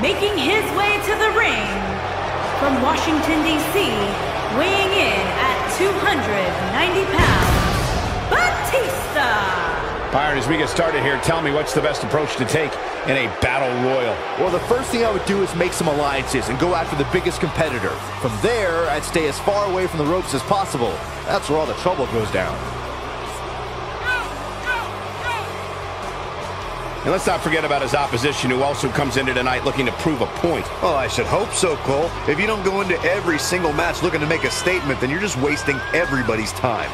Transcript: Making his way to the ring, from Washington, D.C., weighing in at 290 pounds, Bautista! Byron, as we get started here, tell me what's the best approach to take in a battle royal? Well, the first thing I would do is make some alliances and go after the biggest competitor. From there, I'd stay as far away from the ropes as possible. That's where all the trouble goes down. And let's not forget about his opposition, who also comes into tonight looking to prove a point. Well, I should hope so, Cole. If you don't go into every single match looking to make a statement, then you're just wasting everybody's time.